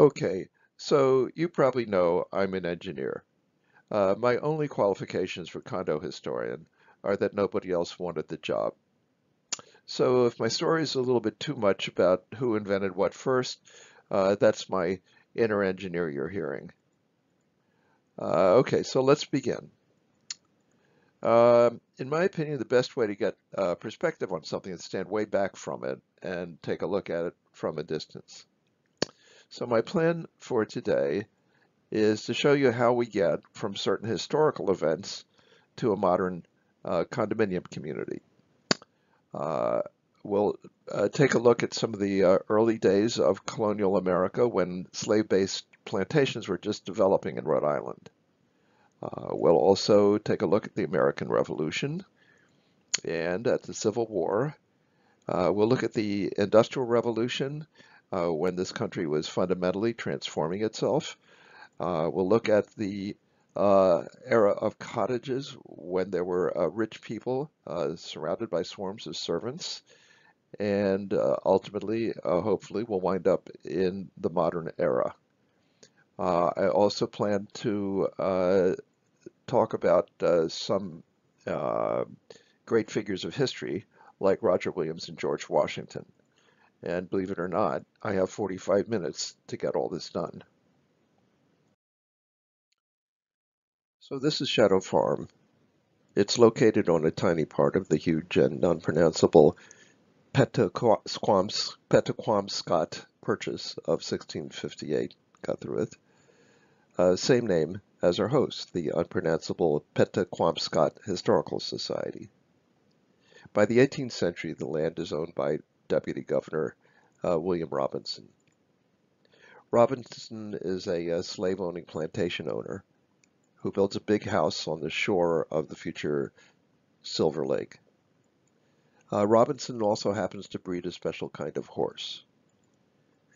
Okay, so you probably know I'm an engineer. My only qualifications for condo historian are that nobody else wanted the job. So if my story is a little bit too much about who invented what first, that's my inner engineer you're hearing. Okay, so let's begin. In my opinion, the best way to get perspective on something is to stand way back from it and take a look at it from a distance. So my plan for today is to show you how we get from certain historical events to a modern condominium community. We'll take a look at some of the early days of colonial America when slave-based plantations were just developing in Rhode Island. We'll also take a look at the American Revolution and at the Civil War. We'll look at the Industrial Revolution when this country was fundamentally transforming itself. We'll look at the era of cottages when there were rich people surrounded by swarms of servants. And ultimately, hopefully, we'll wind up in the modern era. I also plan to talk about some great figures of history like Roger Williams and George Washington. And believe it or not, I have 45 minutes to get all this done. So this is Shadow Farm. It's located on a tiny part of the huge and unpronounceable Petaquamscutt Purchase of 1658. Got through it. Same name as our host, the unpronounceable Petaquamscutt Historical Society. By the 18th century, the land is owned by Deputy Governor William Robinson. Robinson is a slave-owning plantation owner who builds a big house on the shore of the future Silver Lake. Robinson also happens to breed a special kind of horse,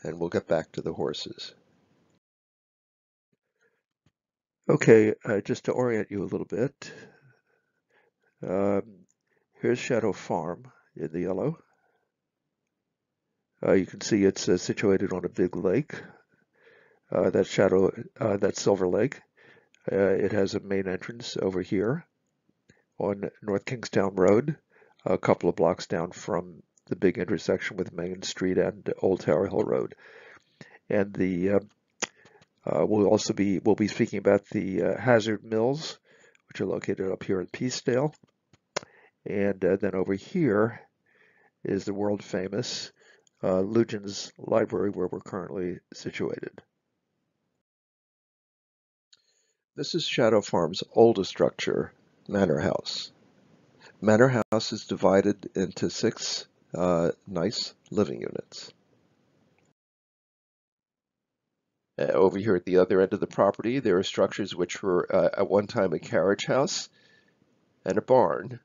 and we'll get back to the horses. Okay, just to orient you a little bit, here's Shadow Farm in the yellow. You can see it's situated on a big lake. That's Silver Lake. It has a main entrance over here on North Kingstown Road, a couple of blocks down from the big intersection with Main Street and Old Tower Hill Road. And the we'll be speaking about the Hazard Mills, which are located up here in Peacedale. And then over here is the world famous Lugin's Library, where we're currently situated. This is Shadow Farm's oldest structure, Manor House. Manor House is divided into 6 nice living units. Over here at the other end of the property, there are structures which were at one time a carriage house and a barn,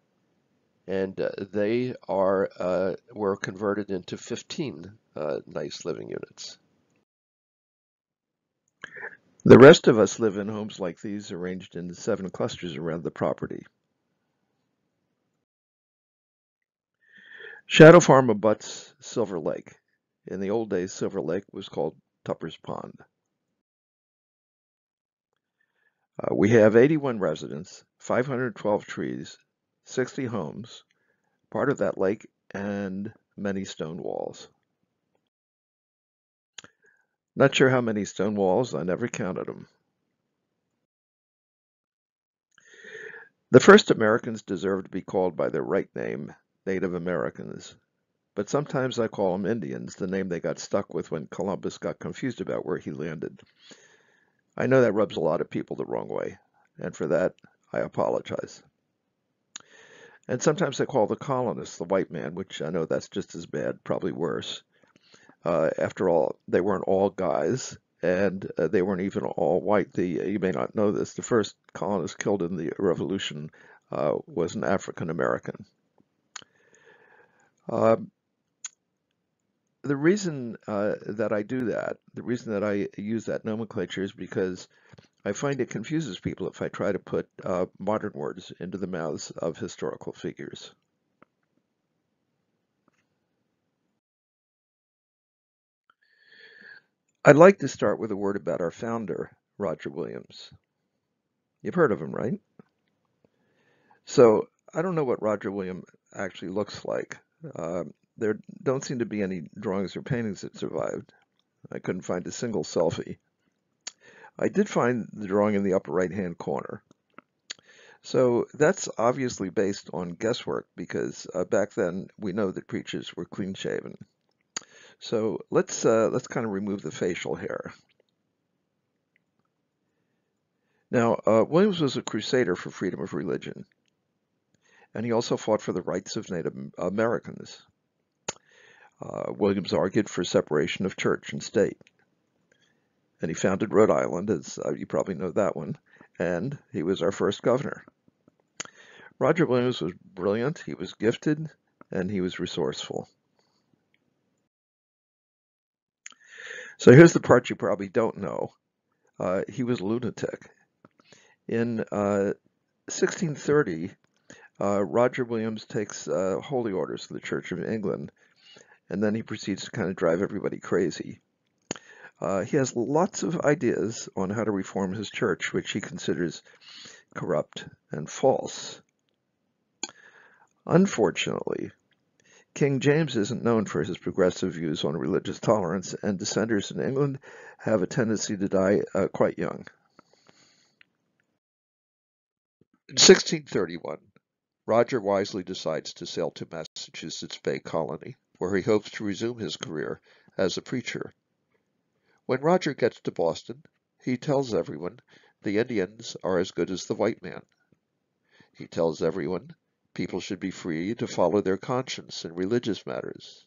and they are were converted into 15 nice living units. The rest of us live in homes like these, arranged in 7 clusters around the property. Shadow Farm abuts Silver Lake. In the old days, Silver Lake was called Tupper's Pond. We have 81 residents, 512 trees, 60 homes, part of that lake, and many stone walls. Not sure how many stone walls, I never counted them. The first Americans deserve to be called by their right name, Native Americans, but sometimes I call them Indians, the name they got stuck with when Columbus got confused about where he landed. I know that rubs a lot of people the wrong way, and for that, I apologize. And sometimes I call the colonists the white man, which I know that's just as bad, probably worse. After all, they weren't all guys, and they weren't even all white. You may not know this, the first colonist killed in the Revolution was an African American. The reason that I do that, the reason that I use that nomenclature is because I find it confuses people if I try to put modern words into the mouths of historical figures. I'd like to start with a word about our founder, Roger Williams. You've heard of him, right? So I don't know what Roger Williams actually looks like. There don't seem to be any drawings or paintings that survived. I couldn't find a single selfie. I did find the drawing in the upper right-hand corner. So that's obviously based on guesswork because back then we know that preachers were clean-shaven. So let's kind of remove the facial hair. Now, Williams was a crusader for freedom of religion, and he also fought for the rights of Native Americans. Williams argued for separation of church and state, and he founded Rhode Island, as you probably know that one, and he was our first governor. Roger Williams was brilliant, he was gifted, and he was resourceful. So here's the part you probably don't know. He was a lunatic. In 1630, Roger Williams takes holy orders of the Church of England, and then he proceeds to kind of drive everybody crazy. He has lots of ideas on how to reform his church, which he considers corrupt and false. Unfortunately, King James isn't known for his progressive views on religious tolerance, and dissenters in England have a tendency to die quite young. In 1631, Roger wisely decides to sail to Massachusetts Bay Colony, where he hopes to resume his career as a preacher. When Roger gets to Boston, he tells everyone the Indians are as good as the white man. He tells everyone people should be free to follow their conscience in religious matters.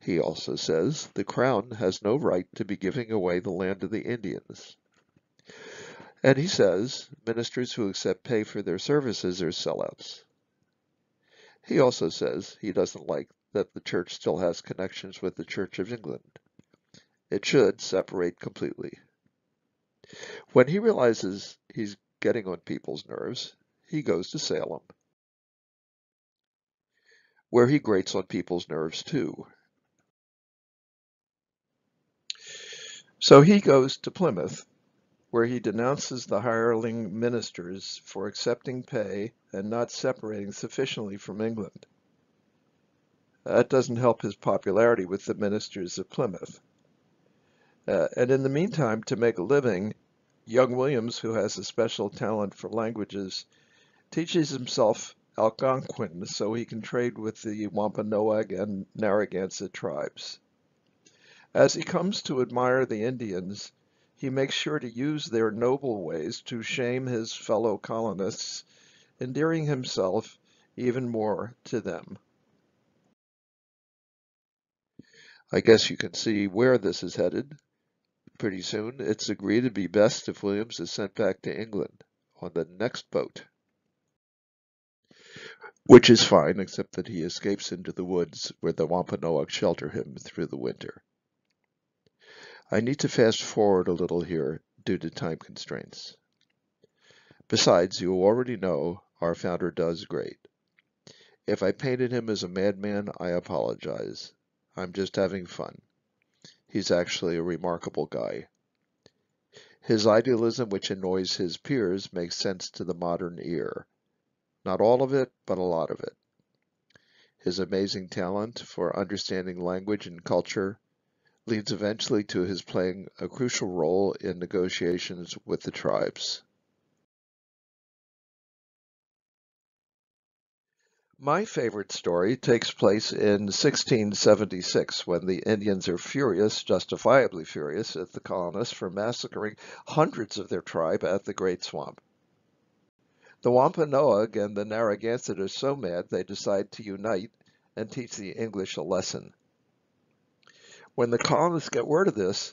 He also says the Crown has no right to be giving away the land of the Indians. And he says ministers who accept pay for their services are sellouts. He also says he doesn't like that the church still has connections with the Church of England. It should separate completely. When he realizes he's getting on people's nerves, he goes to Salem, where he grates on people's nerves too. So he goes to Plymouth, where he denounces the hireling ministers for accepting pay and not separating sufficiently from England. That doesn't help his popularity with the ministers of Plymouth. And in the meantime, to make a living, young Williams, who has a special talent for languages, teaches himself Algonquin so he can trade with the Wampanoag and Narragansett tribes. As he comes to admire the Indians, he makes sure to use their noble ways to shame his fellow colonists, endearing himself even more to them. I guess you can see where this is headed. Pretty soon, it's agreed to be best if Williams is sent back to England on the next boat, which is fine, except that he escapes into the woods where the Wampanoag shelter him through the winter. I need to fast forward a little here due to time constraints. Besides, you already know our founder does great. If I painted him as a madman, I apologize. I'm just having fun. He's actually a remarkable guy. His idealism, which annoys his peers, makes sense to the modern ear. Not all of it, but a lot of it. His amazing talent for understanding language and culture leads eventually to his playing a crucial role in negotiations with the tribes. My favorite story takes place in 1676 when the Indians are furious, justifiably furious, at the colonists for massacring hundreds of their tribe at the Great Swamp. The Wampanoag and the Narragansett are so mad they decide to unite and teach the English a lesson. When the colonists get word of this,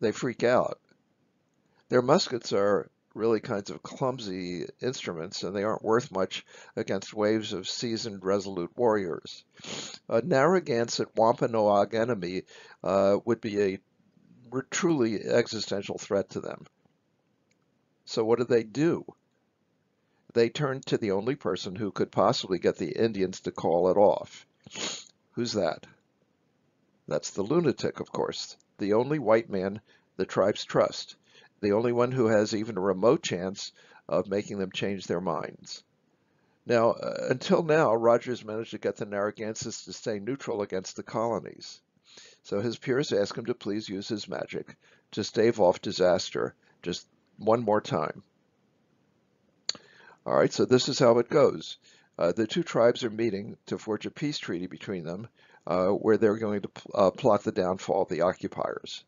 they freak out. Their muskets are really kinds of clumsy instruments, and they aren't worth much against waves of seasoned, resolute warriors. A Narragansett Wampanoag enemy would be a truly existential threat to them. So what do? They turn to the only person who could possibly get the Indians to call it off. Who's that? That's the lunatic, of course, the only white man the tribes trust, the only one who has even a remote chance of making them change their minds. Now, until now, Rogers managed to get the Narragansetts to stay neutral against the colonies. So his peers asked him to please use his magic to stave off disaster just one more time. All right, so this is how it goes. The two tribes are meeting to forge a peace treaty between them where they're going to plot the downfall of the occupiers.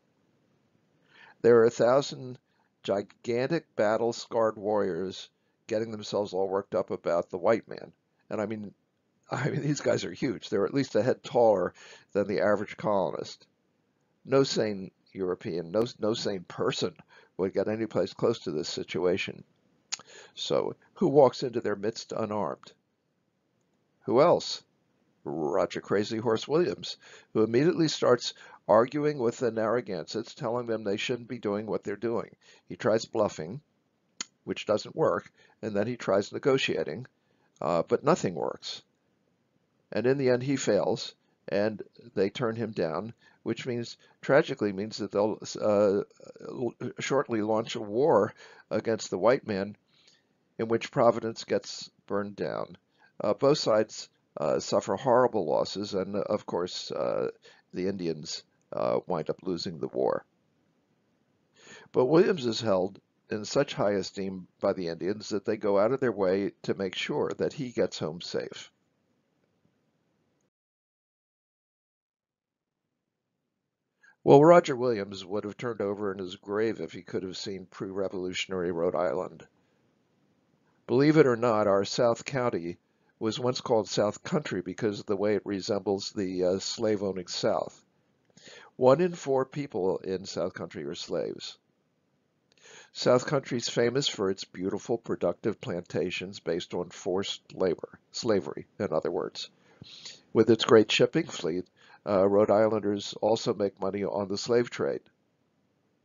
There are 1,000 gigantic battle-scarred warriors getting themselves all worked up about the white man. And I mean, these guys are huge. They're at least a head taller than the average colonist. No sane European, no sane person would get any place close to this situation. So who walks into their midst unarmed? Who else? Roger Crazy Horse Williams, who immediately starts arguing with the Narragansetts, telling them they shouldn't be doing what they're doing. He tries bluffing, which doesn't work, and then he tries negotiating, but nothing works. And in the end, he fails, and they turn him down, which means, tragically means that they'll shortly launch a war against the white man, in which Providence gets burned down. Both sides suffer horrible losses, and of course, the Indians wind up losing the war. But Williams is held in such high esteem by the Indians that they go out of their way to make sure that he gets home safe. Well, Roger Williams would have turned over in his grave if he could have seen pre-revolutionary Rhode Island. Believe it or not, our South County was once called South Country because of the way it resembles the slave-owning South. 1 in 4 people in South Country are slaves. South Country is famous for its beautiful, productive plantations based on forced labor, slavery, in other words. With its great shipping fleet, Rhode Islanders also make money on the slave trade.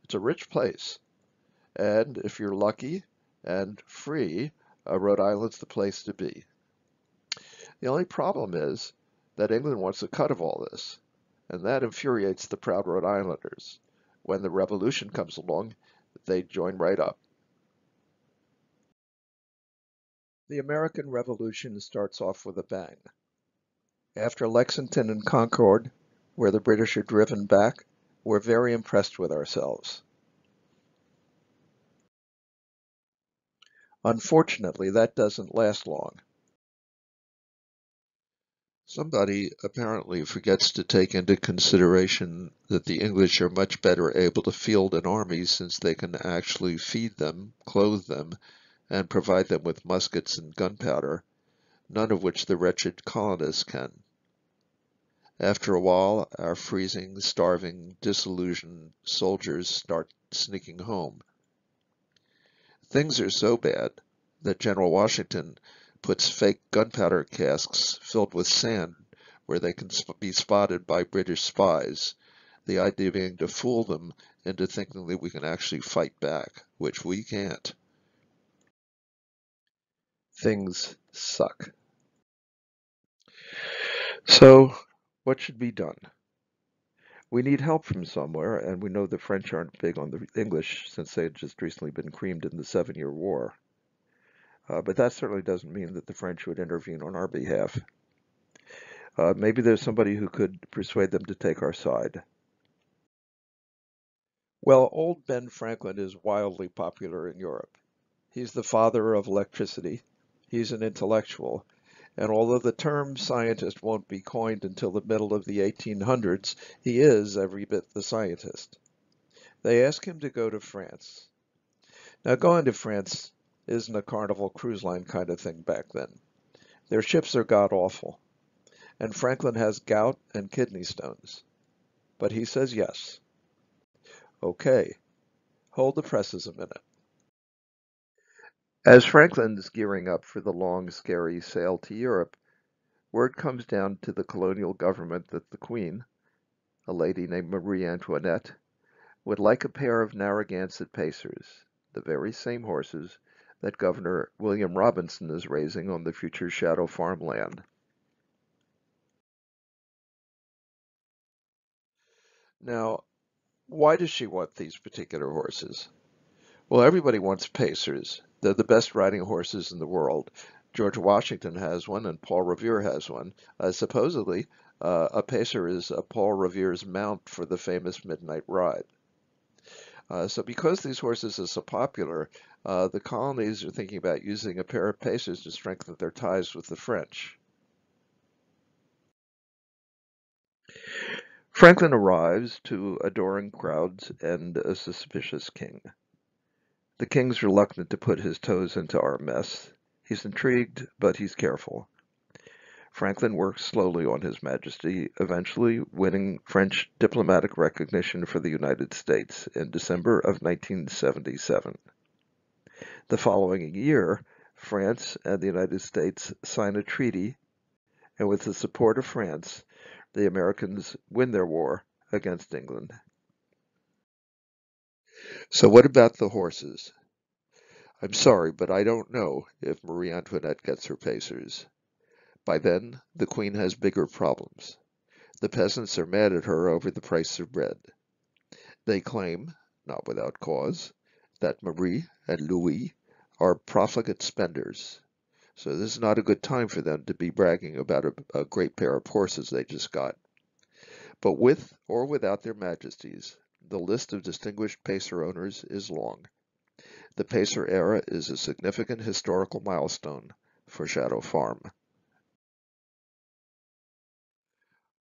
It's a rich place. And if you're lucky and free, Rhode Island's the place to be. The only problem is that England wants a cut of all this, and that infuriates the proud Rhode Islanders. When the revolution comes along, they join right up. The American Revolution starts off with a bang. After Lexington and Concord, where the British are driven back, we're very impressed with ourselves. Unfortunately, that doesn't last long. Somebody apparently forgets to take into consideration that the English are much better able to field an army since they can actually feed them, clothe them, and provide them with muskets and gunpowder, none of which the wretched colonists can. After a while, our freezing, starving, disillusioned soldiers start sneaking home. Things are so bad that General Washington puts fake gunpowder casks filled with sand where they can be spotted by British spies, the idea being to fool them into thinking that we can actually fight back, which we can't. Things suck. So what should be done? We need help from somewhere, and we know the French aren't big on the English since they had just recently been creamed in the Seven-Year War. But that certainly doesn't mean that the French would intervene on our behalf. Maybe there's somebody who could persuade them to take our side. Well, old Ben Franklin is wildly popular in Europe. He's the father of electricity. He's an intellectual. And although the term scientist won't be coined until the middle of the 1800s, he is every bit the scientist. They ask him to go to France. Now, going to France isn't a Carnival cruise line kind of thing back then. Their ships are god-awful, and Franklin has gout and kidney stones. But he says yes. Okay, hold the presses a minute. As Franklin's gearing up for the long, scary sail to Europe, word comes down to the colonial government that the Queen, a lady named Marie Antoinette, would like a pair of Narragansett pacers, the very same horses that Governor William Robinson is raising on the future Shadow Farm land. Now, why does she want these particular horses? Well, everybody wants pacers. They're the best riding horses in the world. George Washington has one and Paul Revere has one. Supposedly, a pacer is Paul Revere's mount for the famous midnight ride. So because these horses are so popular, the colonies are thinking about using a pair of pacers to strengthen their ties with the French. Franklin arrives to adoring crowds and a suspicious king. The king's reluctant to put his toes into our mess. He's intrigued, but he's careful. Franklin works slowly on His Majesty, eventually winning French diplomatic recognition for the United States in December of 1977. The following year, France and the United States sign a treaty, and with the support of France, the Americans win their war against England. So what about the horses? I'm sorry, but I don't know if Marie Antoinette gets her pacers. By then, the queen has bigger problems. The peasants are mad at her over the price of bread. They claim, not without cause, that Marie and Louis are profligate spenders. So this is not a good time for them to be bragging about a great pair of horses they just got. But with or without their majesties, the list of distinguished pacer owners is long. The pacer era is a significant historical milestone for Shadow Farm.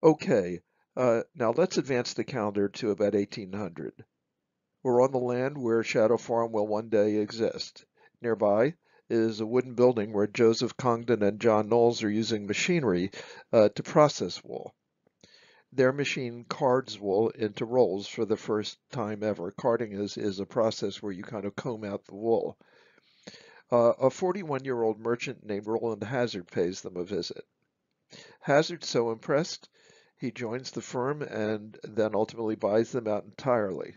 Okay, now let's advance the calendar to about 1800. We're on the land where Shadow Farm will one day exist. Nearby is a wooden building where Joseph Congdon and John Knowles are using machinery to process wool. Their machine cards wool into rolls for the first time ever. Carding is a process where you kind of comb out the wool. A 41-year-old merchant named Rowland Hazard pays them a visit. Hazard's so impressed, he joins the firm and then ultimately buys them out entirely.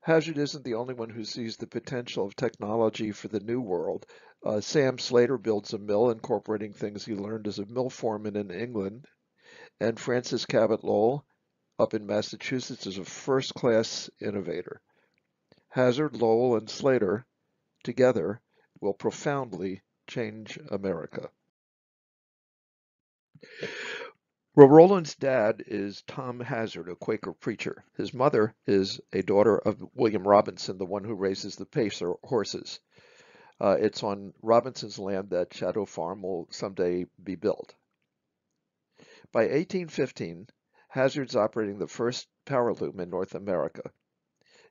Hazard isn't the only one who sees the potential of technology for the new world. Sam Slater builds a mill incorporating things he learned as a mill foreman in England, and Francis Cabot Lowell up in Massachusetts is a first-class innovator. Hazard, Lowell, and Slater together will profoundly change America. Well, Rowland's dad is Tom Hazard, a Quaker preacher. His mother is a daughter of William Robinson, the one who raises the pacer horses. It's on Robinson's land that Shadow Farm will someday be built. By 1815, Hazard's operating the first power loom in North America.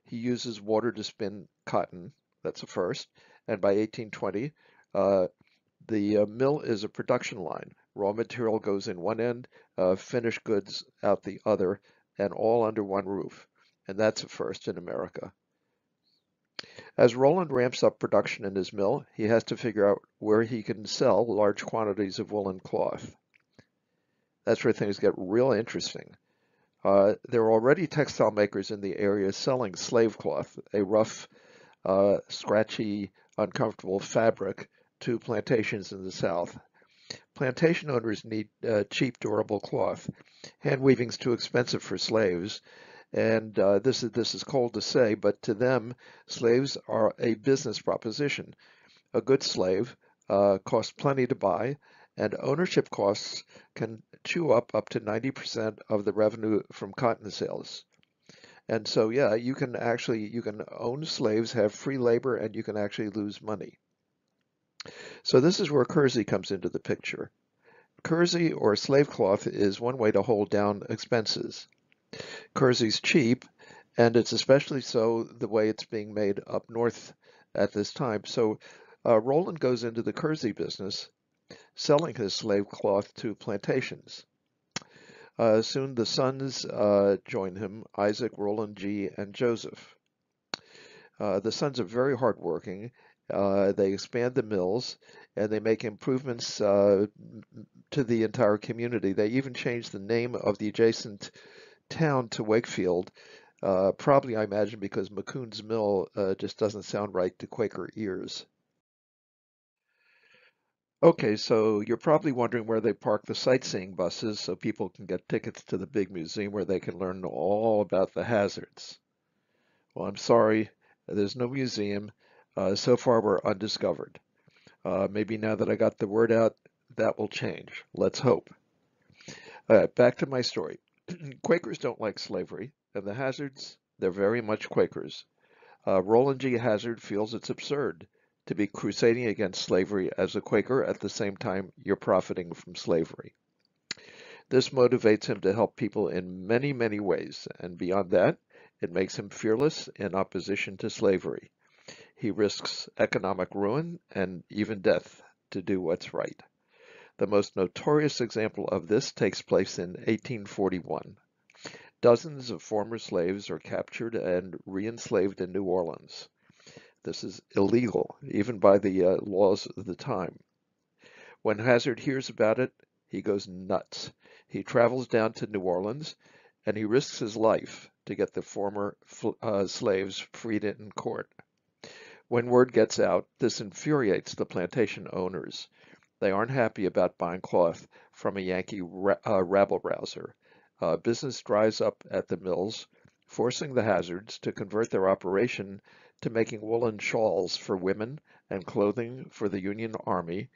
He uses water to spin cotton. That's a first. And by 1820, the mill is a production line. Raw material goes in one end, finished goods out the other, and all under one roof. And that's a first in America. As Rowland ramps up production in his mill, he has to figure out where he can sell large quantities of woolen cloth. That's where things get real interesting. There are already textile makers in the area selling slave cloth, a rough, scratchy, uncomfortable fabric, to plantations in the South. Plantation owners need cheap, durable cloth. Hand weaving's too expensive for slaves, and this is cold to say, but to them, slaves are a business proposition. A good slave costs plenty to buy, and ownership costs can chew up to 90% of the revenue from cotton sales. And so, yeah, you can own slaves, have free labor, and you can actually lose money. So this is where kersey comes into the picture. Kersey, or slave cloth, is one way to hold down expenses. Kersey's cheap, and it's especially so the way it's being made up north at this time. So Rowland goes into the kersey business, selling his slave cloth to plantations. Soon the sons join him, Isaac, Rowland G., and Joseph. The sons are very hardworking. They expand the mills, and they make improvements to the entire community. They even change the name of the adjacent town to Wakefield, probably, I imagine, because McCoon's Mill just doesn't sound right to Quaker ears. Okay, so you're probably wondering where they park the sightseeing buses so people can get tickets to the big museum where they can learn all about the hazards. Well, I'm sorry, there's no museum. So far, we're undiscovered. Maybe now that I got the word out, that will change. Let's hope. Back to my story. Quakers don't like slavery, and the Hazards, they're very much Quakers. Rowland G. Hazard feels it's absurd to be crusading against slavery as a Quaker at the same time you're profiting from slavery. This motivates him to help people in many, many ways, and beyond that, it makes him fearless in opposition to slavery. He risks economic ruin and even death to do what's right. The most notorious example of this takes place in 1841. Dozens of former slaves are captured and re-enslaved in New Orleans. This is illegal, even by the laws of the time. When Hazard hears about it, he goes nuts. He travels down to New Orleans, and he risks his life to get the former slaves freed in court. When word gets out, this infuriates the plantation owners. They aren't happy about buying cloth from a Yankee rabble-rouser. Business dries up at the mills, forcing the Hazards to convert their operation to making woolen shawls for women and clothing for the Union Army,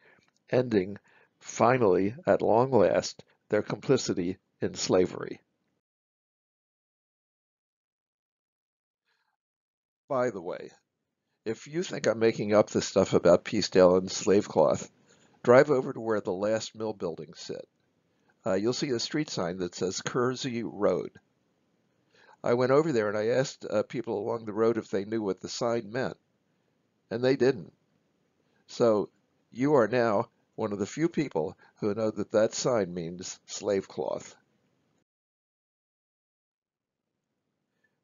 ending, finally, at long last, their complicity in slavery. By the way, if you think I'm making up the stuff about Peacedale and slave cloth, drive over to where the last mill buildings sit. You'll see a street sign that says Kersey Road. I went over there and I asked people along the road if they knew what the sign meant, and they didn't. So you are now one of the few people who know that that sign means slave cloth.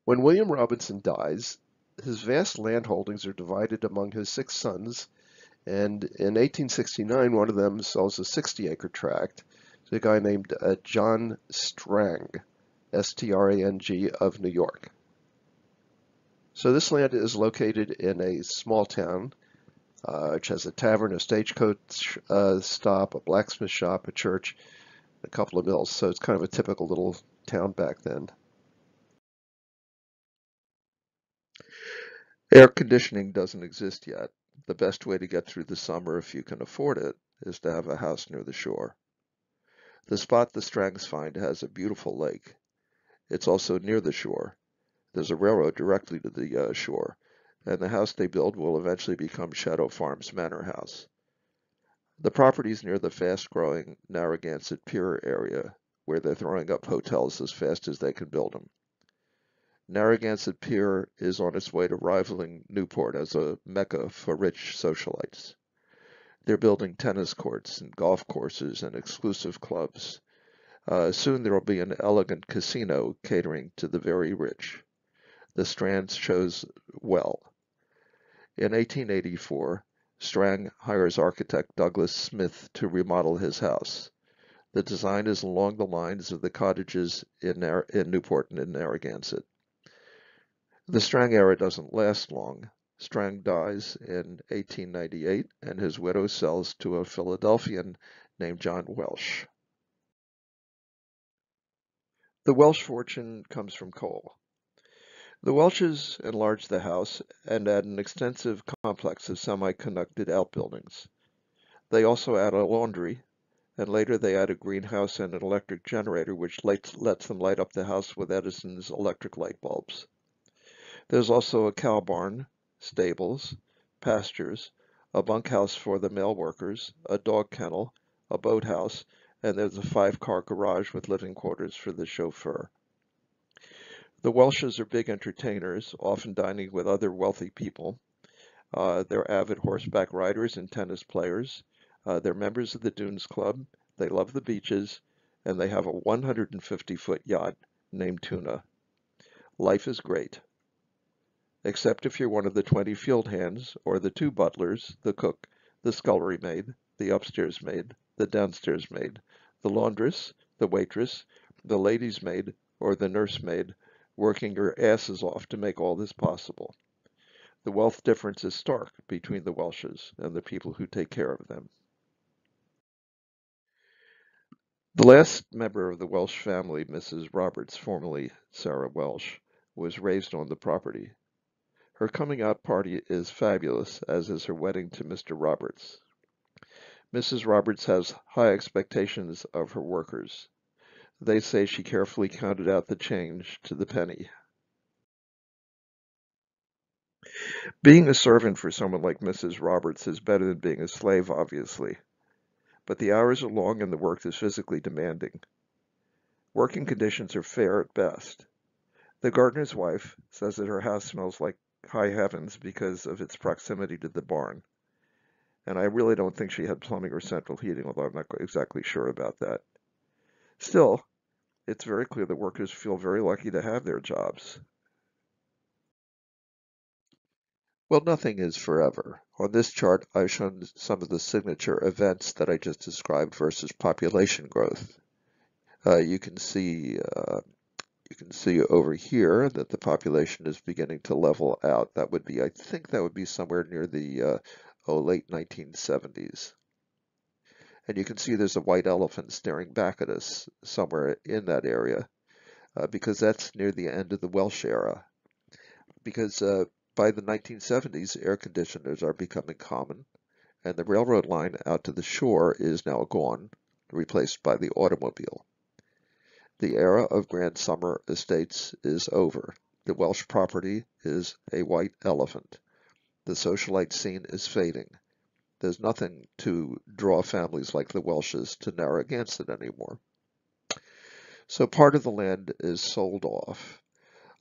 When William Robinson dies, his vast land holdings are divided among his 6 sons, and in 1869, one of them sells a 60-acre tract to a guy named John Strang, S-T-R-A-N-G, of New York. So this land is located in a small town, which has a tavern, a stagecoach stop, a blacksmith shop, a church, and a couple of mills. So it's kind of a typical little town back then. Air conditioning doesn't exist yet. The best way to get through the summer, if you can afford it, is to have a house near the shore. The spot the Strangs find has a beautiful lake. It's also near the shore. There's a railroad directly to the shore, and the house they build will eventually become Shadow Farm's manor house. The property's near the fast-growing Narragansett Pier area, where they're throwing up hotels as fast as they can build them. Narragansett Pier is on its way to rivaling Newport as a mecca for rich socialites. They're building tennis courts and golf courses and exclusive clubs. Soon there will be an elegant casino catering to the very rich. The Strang chose well. In 1884, Strang hires architect Douglas Smith to remodel his house. The design is along the lines of the cottages in Newport and in Narragansett. The Strang era doesn't last long. Strang dies in 1898, and his widow sells to a Philadelphian named John Welsh. The Welsh fortune comes from coal. The Welshes enlarged the house and add an extensive complex of semi-connected outbuildings. They also add a laundry, and later they add a greenhouse and an electric generator, which lets them light up the house with Edison's electric light bulbs. There's also a cow barn, stables, pastures, a bunkhouse for the male workers, a dog kennel, a boathouse, and there's a 5-car garage with living quarters for the chauffeur. The Welshes are big entertainers, often dining with other wealthy people. They're avid horseback riders and tennis players. They're members of the Dunes Club. They love the beaches, and they have a 150-foot yacht named Tuna. Life is great, except if you're one of the 20 field hands or the 2 butlers, the cook, the scullery maid, the upstairs maid, the downstairs maid, the laundress, the waitress, the lady's maid, or the nursemaid, working your asses off to make all this possible. The wealth difference is stark between the Welshes and the people who take care of them. The last member of the Welsh family, Mrs. Roberts, formerly Sarah Welsh, was raised on the property. Her coming out party is fabulous, as is her wedding to Mr. Roberts. Mrs. Roberts has high expectations of her workers. They say she carefully counted out the change to the penny. Being a servant for someone like Mrs. Roberts is better than being a slave, obviously, but the hours are long and the work is physically demanding. Working conditions are fair at best. The gardener's wife says that her house smells like high heavens because of its proximity to the barn. And I really don't think she had plumbing or central heating, although I'm not exactly sure about that. Still, it's very clear that workers feel very lucky to have their jobs. Well, nothing is forever. On this chart, I've shown some of the signature events that I just described versus population growth. You can see over here that the population is beginning to level out. That would be, I think that would be somewhere near the late 1970s. And you can see there's a white elephant staring back at us somewhere in that area, because that's near the end of the Welsh era. Because by the 1970s, air conditioners are becoming common, and the railroad line out to the shore is now gone, replaced by the automobile. The era of grand summer estates is over. The Welsh property is a white elephant. The socialite scene is fading. There's nothing to draw families like the Welshes to Narragansett anymore. So part of the land is sold off.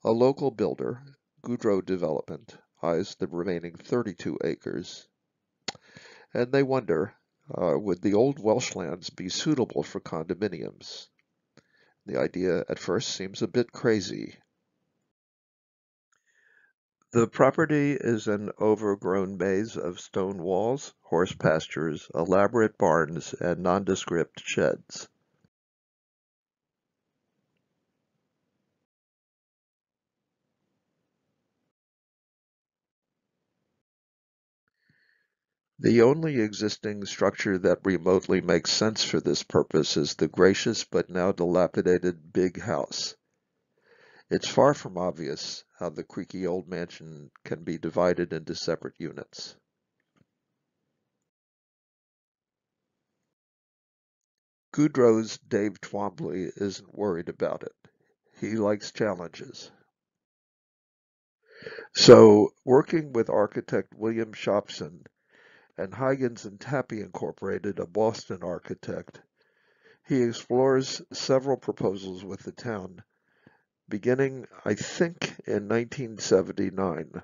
A local builder, Goudreau Development, eyes the remaining 32 acres, and they wonder, would the old Welsh lands be suitable for condominiums? The idea at first seems a bit crazy. The property is an overgrown maze of stone walls, horse pastures, elaborate barns, and nondescript sheds. The only existing structure that remotely makes sense for this purpose is the gracious but now dilapidated big house. It's far from obvious how the creaky old mansion can be divided into separate units. Goudreau's Dave Twombly isn't worried about it. He likes challenges. So, working with architect William Shopson and Huygens and Tappy Incorporated, a Boston architect, he explores several proposals with the town, beginning, I think, in 1979.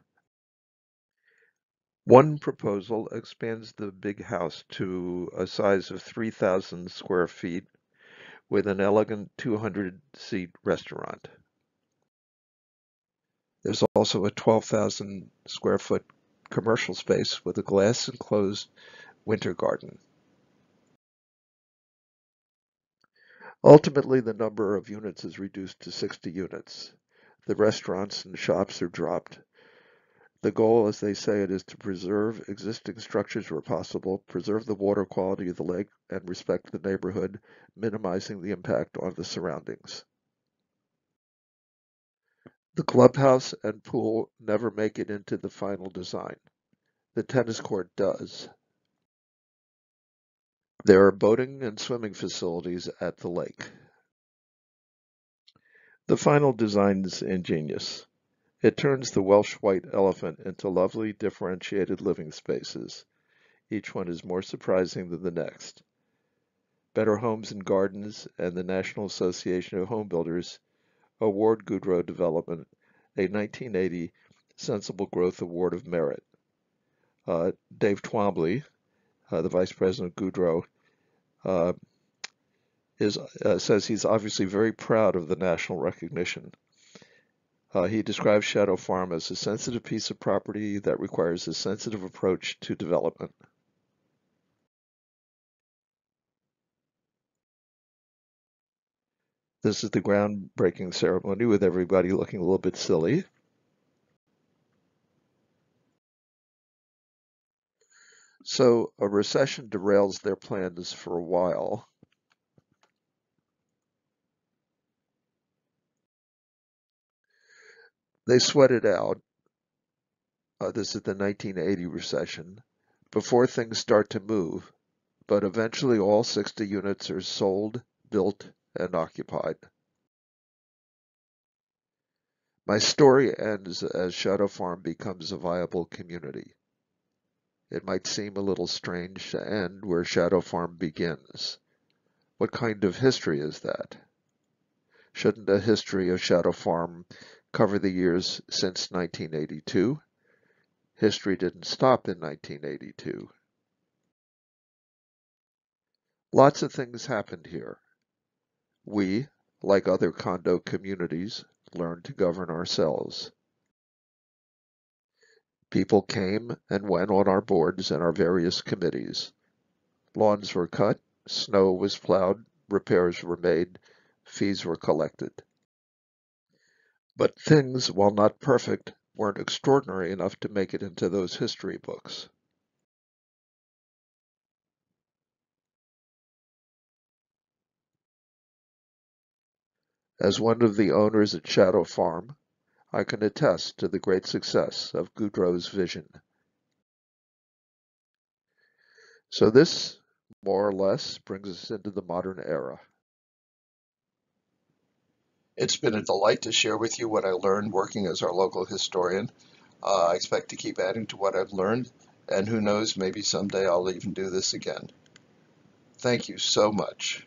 One proposal expands the big house to a size of 3,000 square feet with an elegant 200-seat restaurant. There's also a 12,000 square foot commercial space with a glass-enclosed winter garden. Ultimately, the number of units is reduced to 60 units. The restaurants and shops are dropped. The goal, as they say it, is to preserve existing structures where possible, preserve the water quality of the lake, and respect the neighborhood, minimizing the impact on the surroundings. The clubhouse and pool never make it into the final design. The tennis court does. There are boating and swimming facilities at the lake. The final design is ingenious. It turns the Welsh white elephant into lovely, differentiated living spaces. Each one is more surprising than the next. Better Homes and Gardens and the National Association of Home Builders award Goudreau Development a 1980 Sensible Growth Award of Merit. Dave Twombly, the Vice President of Goudreau, says he's obviously very proud of the national recognition. He describes Shadow Farm as a sensitive piece of property that requires a sensitive approach to development. This is the groundbreaking ceremony with everybody looking a little bit silly. So a recession derails their plans for a while. They sweat it out. This is the 1980 recession, before things start to move, but eventually all 60 units are sold, built, and occupied. My story ends as Shadow Farm becomes a viable community. It might seem a little strange to end where Shadow Farm begins. What kind of history is that? Shouldn't a history of Shadow Farm cover the years since 1982? History didn't stop in 1982. Lots of things happened here. We, like other condo communities, learned to govern ourselves. People came and went on our boards and our various committees. Lawns were cut, snow was plowed, repairs were made, fees were collected. But things, while not perfect, weren't extraordinary enough to make it into those history books. As one of the owners at Shadow Farm, I can attest to the great success of Goudreau's vision. So this, more or less, brings us into the modern era. It's been a delight to share with you what I learned working as our local historian. I expect to keep adding to what I've learned, and who knows, maybe someday I'll even do this again. Thank you so much.